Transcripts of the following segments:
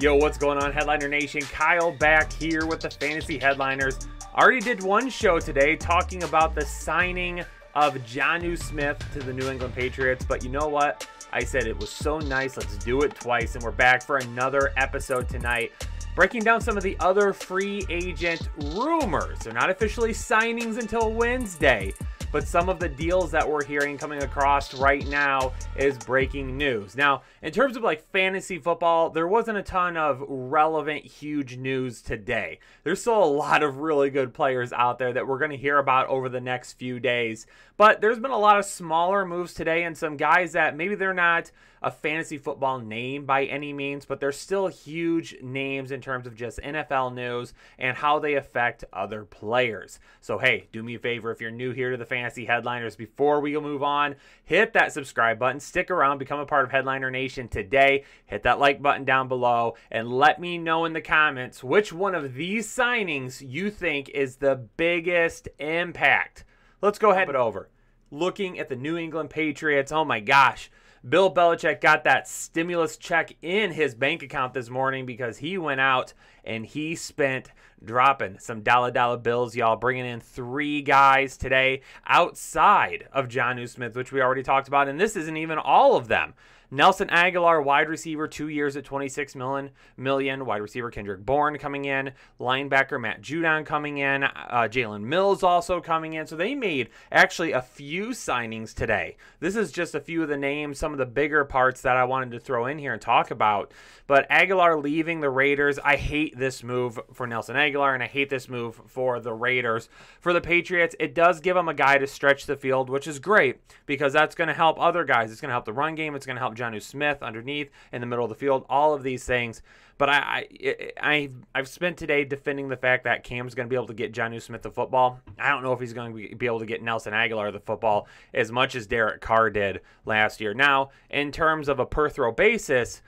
Yo, what's going on, Headliner Nation? Kyle back here with the Fantasy Headliners. I already did one show today talking about the signing of Jonnu Smith to the New England Patriots, but you know what? I said it was so nice, let's do it twice, and we're back for another episode tonight, breaking down some of the other free agent rumors. They're not officially signings until Wednesday, but some of the deals that we're hearing coming across right now is breaking news. Now, in terms of like fantasy football, there wasn't a ton of relevant huge news today. There's still a lot of really good players out there that we're going to hear about over the next few days. But there's been a lot of smaller moves today and some guys that maybe they're not a fantasy football name by any means, but they're still huge names in terms of just NFL news and how they affect other players. So hey, do me a favor, if you're new here to the Fantasy Headliners, before we move on, hit that subscribe button, stick around, become a part of Headliner Nation today, hit that like button down below, and let me know in the comments which one of these signings you think is the biggest impact. Let's go ahead and over. Looking at the New England Patriots, oh my gosh. Bill Belichick got that stimulus check in his bank account this morning because he went out and he spent dropping some dollar bills, y'all, bringing in three guys today outside of Jonnu Smith, which we already talked about, and this isn't even all of them. Nelson Aguilar, wide receiver, 2 years at $26 million. Wide receiver Kendrick Bourne coming in. Linebacker Matt Judon coming in. Jalen Mills also coming in. So they made actually a few signings today. This is just a few of the names, some of the bigger parts that I wanted to throw in here and talk about. But Aguilar leaving the Raiders. I hate this move for Nelson Aguilar, and I hate this move for the Raiders. For the Patriots, it does give them a guy to stretch the field, which is great because that's going to help other guys. It's going to help the run game. It's going to help Jonnu Smith underneath in the middle of the field, all of these things. But I've spent today defending the fact that Cam's going to be able to get Jonnu Smith the football. I don't know if he's going to be able to get Nelson Aguilar the football as much as Derek Carr did last year. Now, in terms of a per-throw basis,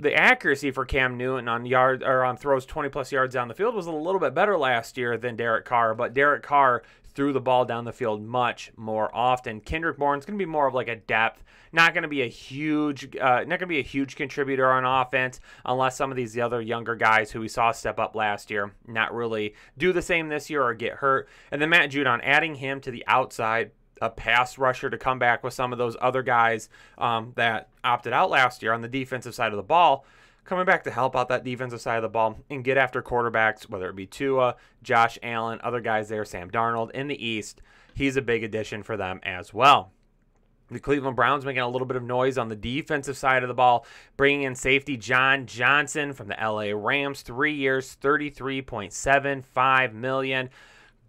the accuracy for Cam Newton on yards or on throws 20-plus yards down the field was a little bit better last year than Derek Carr, but Derek Carr threw the ball down the field much more often. Kendrick Bourne's going to be more of like a depth, not going to be a huge, contributor on offense unless some of these other younger guys who we saw step up last year not really do the same this year or get hurt. And then Matt Judon, adding him to the outside, a pass rusher to come back with some of those other guys that opted out last year on the defensive side of the ball, coming back to help out that defensive side of the ball and get after quarterbacks, whether it be Tua, Josh Allen, other guys there, Sam Darnold in the East. He's a big addition for them as well. The Cleveland Browns making a little bit of noise on the defensive side of the ball, bringing in safety John Johnson from the LA Rams, 3 years, $33.75 million.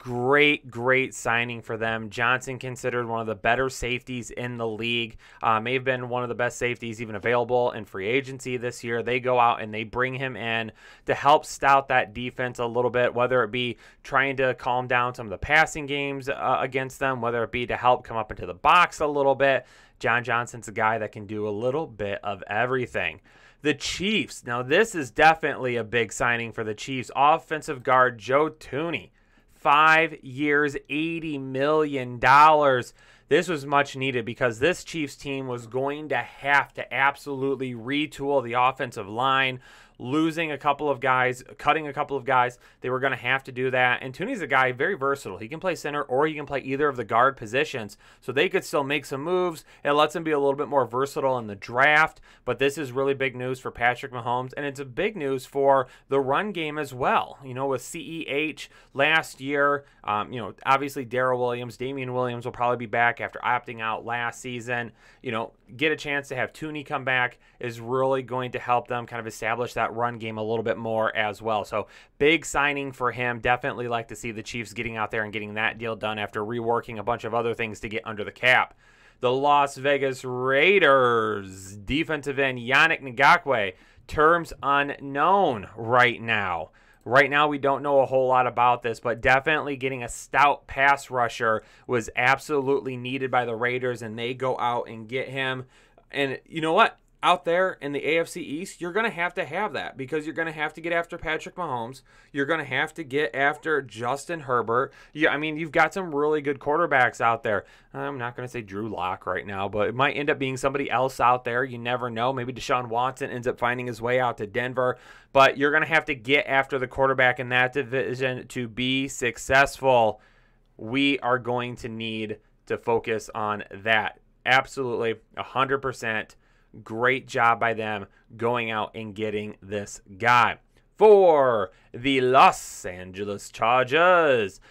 Great signing for them. Johnson, considered one of the better safeties in the league, may have been one of the best safeties even available in free agency this year. They go out and they bring him in to help stout that defense a little bit, whether it be trying to calm down some of the passing games against them, whether it be to help come up into the box a little bit. John Johnson's a guy that can do a little bit of everything. The Chiefs, now this is definitely a big signing for the Chiefs. Offensive guard Joe Thuney, 5 years, $80 million. This was much needed because this Chiefs team was going to have to absolutely retool the offensive line, losing a couple of guys, cutting a couple of guys. They were going to have to do that. And Thuney's a guy very versatile. He can play center or he can play either of the guard positions. So they could still make some moves. It lets them be a little bit more versatile in the draft. But this is really big news for Patrick Mahomes. And it's a big news for the run game as well. You know, with CEH last year, you know, obviously Darrell Williams, Damian Williams will probably be back after opting out last season. You know, get a chance to have Thuney come back is really going to help them kind of establish that run game a little bit more as well. So big signing for him. Definitely like to see the Chiefs getting out there and getting that deal done after reworking a bunch of other things to get under the cap. The Las Vegas Raiders defensive end Yannick Ngakoue, terms unknown right now. Right now, we don't know a whole lot about this, but definitely getting a stout pass rusher was absolutely needed by the Raiders, and they go out and get him. And you know what? out there in the AFC East, you're going to have that because you're going to have to get after Patrick Mahomes. You're going to have to get after Justin Herbert. Yeah, I mean, you've got some really good quarterbacks out there. I'm not going to say Drew Lock right now, but it might end up being somebody else out there. You never know. Maybe Deshaun Watson ends up finding his way out to Denver. But you're going to have to get after the quarterback in that division to be successful. We are going to need to focus on that. Absolutely, 100%. Great job by them going out and getting this guy. For the Los Angeles Chargers,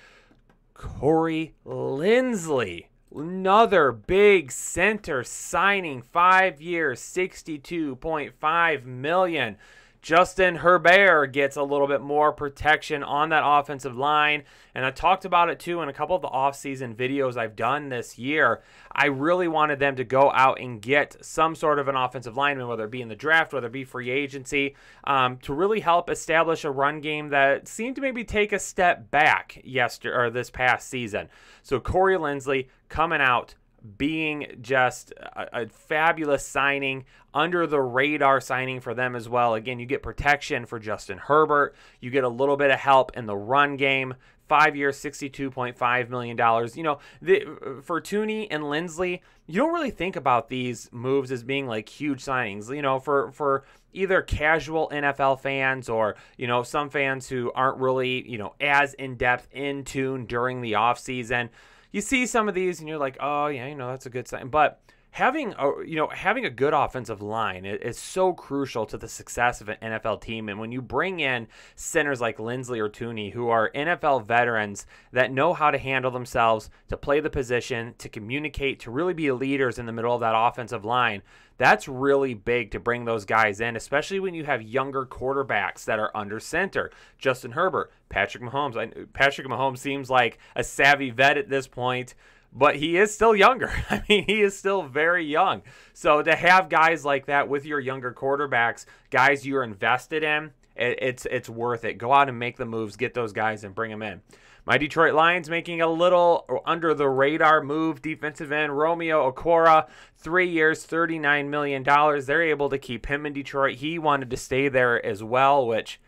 Corey Linsley, another big center signing, 5 years, $62.5 million. Justin Herbert gets a little bit more protection on that offensive line. And I talked about it too in a couple of the offseason videos I've done this year. I really wanted them to go out and get some sort of an offensive lineman, whether it be in the draft, whether it be free agency, to really help establish a run game that seemed to maybe take a step back yesterday or this past season. So Corey Linsley coming out, being just a fabulous signing, under the radar signing for them as well. Again, you get protection for Justin Herbert. You get a little bit of help in the run game. 5 years, $62.5 million. You know, for Thuney and Linsley, you don't really think about these moves as being like huge signings. You know, for either casual NFL fans or, you know, some fans who aren't really, you know, as in-depth, in tune during the offseason. You see some of these and you're like, oh, yeah, you know, that's a good sign. But having a, you know, having a good offensive line is so crucial to the success of an NFL team. And when you bring in centers like Linsley or Thuney, who are NFL veterans that know how to handle themselves, to play the position, to communicate, to really be leaders in the middle of that offensive line, that's really big to bring those guys in, especially when you have younger quarterbacks that are under center. Justin Herbert, Patrick Mahomes. Patrick Mahomes seems like a savvy vet at this point, but he is still younger. I mean, he is still very young. So to have guys like that with your younger quarterbacks, guys you're invested in, it's worth it. Go out and make the moves, get those guys and bring them in. My Detroit Lions making a little under-the-radar move. Defensive end Romeo Okwara, 3 years, $39 million. They're able to keep him in Detroit. He wanted to stay there as well, which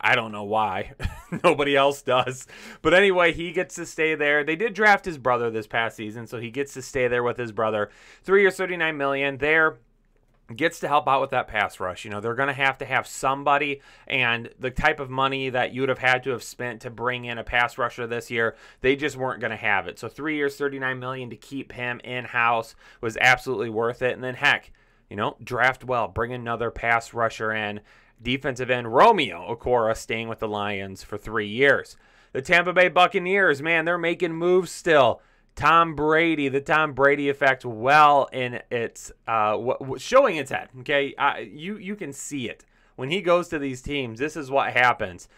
I don't know why. Nobody else does. But anyway, he gets to stay there. They did draft his brother this past season, so he gets to stay there with his brother. 3 years, $39 million. They're gets to help out with that pass rush. You know, they're going to have somebody, and the type of money that you would have had to have spent to bring in a pass rusher this year, they just weren't going to have it. So 3 years, $39 million to keep him in-house was absolutely worth it. And then, heck, you know, draft well, bring another pass rusher in. Defensive end Romeo Okwara staying with the Lions for 3 years. The Tampa Bay Buccaneers, man, they're making moves still. Tom Brady, the Tom Brady effect, well in its showing its head. Okay, you can see it when he goes to these teams. This is what happens.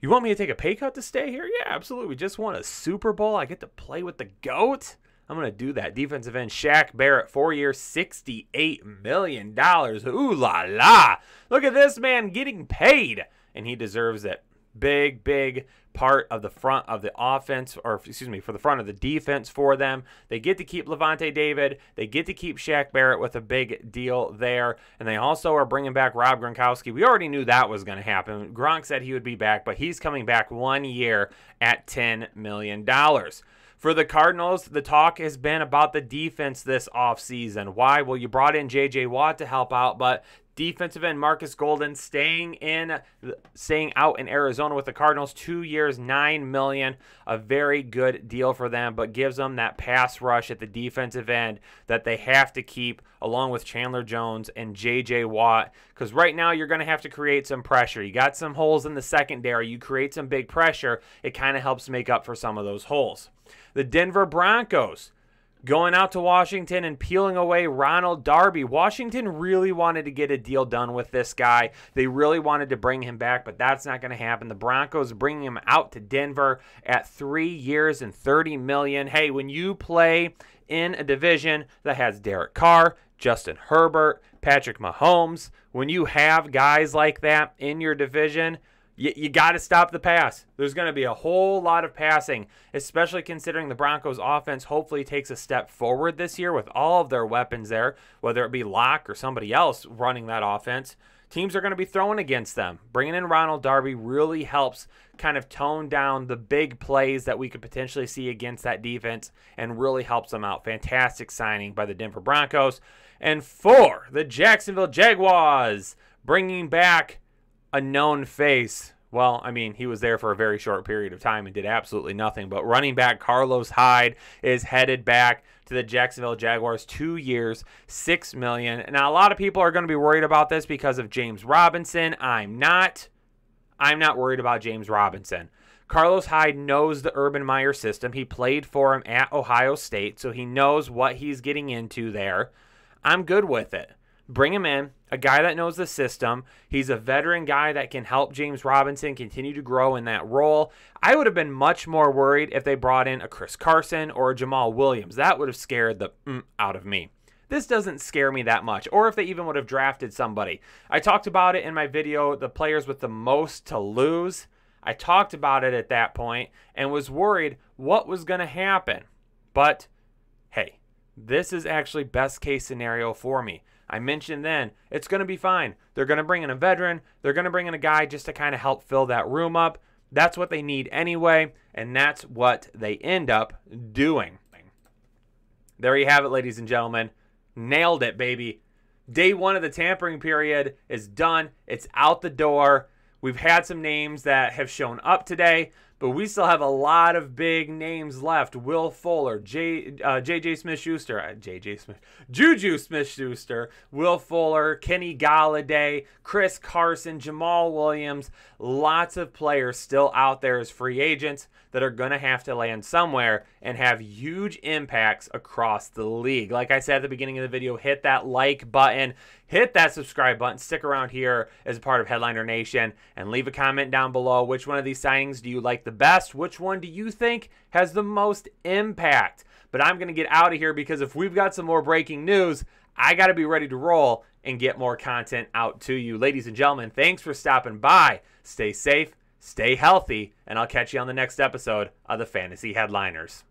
You want me to take a pay cut to stay here? Yeah, absolutely. We just won a Super Bowl. I get to play with the GOAT. I'm gonna do that. Defensive end Shaq Barrett, 4 years, $68 million. Ooh la la! Look at this man getting paid, and he deserves it. Big, big part of the front of the offense, or excuse me, for the front of the defense for them. They get to keep Levante David. They get to keep Shaq Barrett with a big deal there. And they also are bringing back Rob Gronkowski. We already knew that was going to happen. Gronk said he would be back, but he's coming back 1 year at $10 million. For the Cardinals, the talk has been about the defense this offseason. Why? Well, you brought in J.J. Watt to help out, but defensive end Marcus Golden staying out in Arizona with the Cardinals, 2 years, $9 million, a very good deal for them, but gives them that pass rush at the defensive end that they have to keep along with Chandler Jones and J.J. Watt, because right now you're going to have to create some pressure. You got some holes in the secondary. You create some big pressure. It kind of helps make up for some of those holes. The Denver Broncos, going out to Washington and peeling away Ronald Darby. Washington really wanted to get a deal done with this guy. They really wanted to bring him back, but that's not going to happen. The Broncos bringing him out to Denver at 3 years and $30 million. Hey, when you play in a division that has Derek Carr, Justin Herbert, Patrick Mahomes, when you have guys like that in your division, You got to stop the pass. There's going to be a whole lot of passing, especially considering the Broncos offense hopefully takes a step forward this year with all of their weapons there, whether it be Locke or somebody else running that offense. Teams are going to be throwing against them. Bringing in Ronald Darby really helps kind of tone down the big plays that we could potentially see against that defense and really helps them out. Fantastic signing by the Denver Broncos. And for the Jacksonville Jaguars, bringing back a known face. Well, I mean, he was there for a very short period of time and did absolutely nothing. But running back Carlos Hyde is headed back to the Jacksonville Jaguars, 2 years, $6 million. Now, a lot of people are going to be worried about this because of James Robinson. I'm not worried about James Robinson. Carlos Hyde knows the Urban Meyer system. He played for him at Ohio State, so he knows what he's getting into there. I'm good with it. Bring him in, a guy that knows the system. He's a veteran guy that can help James Robinson continue to grow in that role. I would have been much more worried if they brought in a Chris Carson or a Jamaal Williams. That would have scared the out of me. This doesn't scare me that much, or if they even would have drafted somebody. I talked about it in my video, the players with the most to lose. I talked about it at that point and was worried what was going to happen. But, hey, this is actually best case scenario for me. I mentioned then, it's going to be fine. They're going to bring in a veteran. They're going to bring in a guy just to kind of help fill that room up. That's what they need anyway, and that's what they end up doing. There you have it, ladies and gentlemen. Nailed it, baby. Day one of the tampering period is done. It's out the door. We've had some names that have shown up today, but we still have a lot of big names left. Will Fuller, JuJu Smith-Schuster, Will Fuller, Kenny Golladay, Chris Carson, Jamaal Williams. Lots of players still out there as free agents that are going to have to land somewhere and have huge impacts across the league. Like I said at the beginning of the video, hit that like button, hit that subscribe button, stick around here as a part of Headliner Nation, and leave a comment down below. Which one of these signings do you like the best? Which one do you think has the most impact? But I'm going to get out of here because if we've got some more breaking news, I got to be ready to roll and get more content out to you. Ladies and gentlemen, thanks for stopping by. Stay safe, stay healthy, and I'll catch you on the next episode of the Fantasy Headliners.